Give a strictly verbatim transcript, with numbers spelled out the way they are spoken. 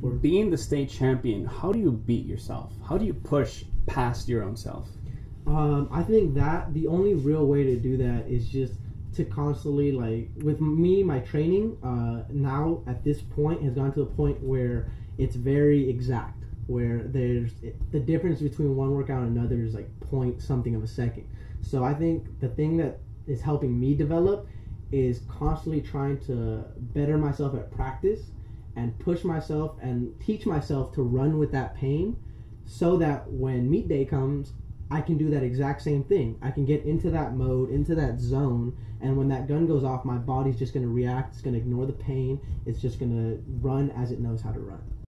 For being the state champion, how do you beat yourself? How do you push past your own self? Um, I think that the only real way to do that is just to constantly, like, with me, my training uh, now at this point has gone to a point where it's very exact, where there's the difference between one workout and another is like point something of a second. So I think the thing that is helping me develop is constantly trying to better myself at practice and push myself and teach myself to run with that pain, so that when meet day comes, I can do that exact same thing. I can get into that mode, into that zone, and when that gun goes off, my body's just going to react. It's going to ignore the pain. It's just going to run as it knows how to run.